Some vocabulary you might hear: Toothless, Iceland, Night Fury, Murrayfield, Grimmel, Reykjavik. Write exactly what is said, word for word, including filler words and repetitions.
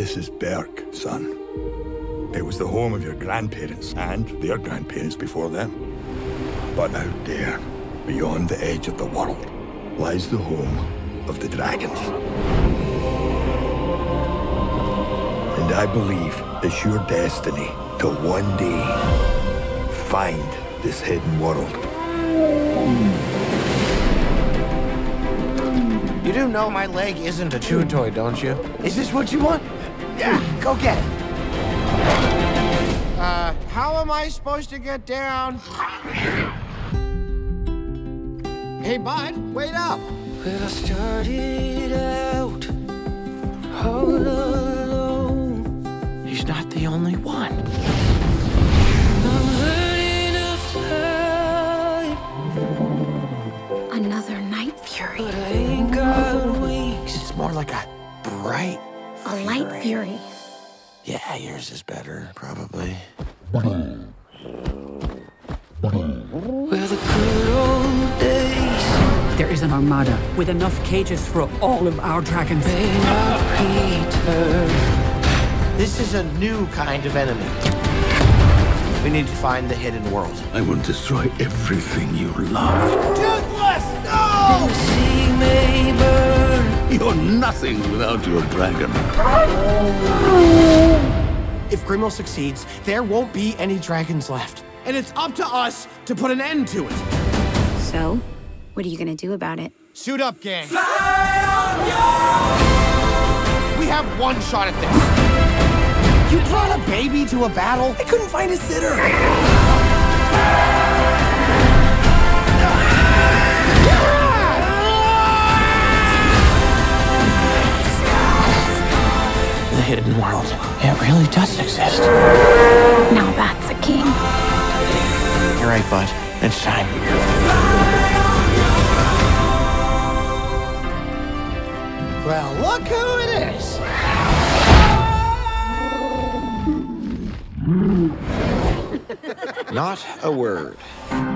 This is Berk, son. It was the home of your grandparents and their grandparents before them. But out there, beyond the edge of the world, lies the home of the dragons. And I believe it's your destiny to one day find this hidden world. You do know my leg isn't a chew toy, don't you? Is this what you want? Yeah, go get it. Uh, how am I supposed to get down? Hey, bud, wait up. Well, I started out all alone. He's not the only one. Another Night Fury. But I ain't got wings. It's more like a bright fury. A light fury. Yeah, yours is better, probably. Well, the good old days. There is an armada with enough cages for all of our dragons. This is a new kind of enemy. We need to find the hidden world. I will destroy everything you love. Toothless, no! The sea may burn. You're nothing without your dragon. If Grimmel succeeds, there won't be any dragons left. And it's up to us to put an end to it. So, what are you gonna do about it? Suit up, gang. Fly on you! We have one shot at this. You brought a baby to a battle? I couldn't find a sitter. The hidden world, it really does exist. Now that's a king. You're right, bud. It's time. Well, look who it is. Not a word.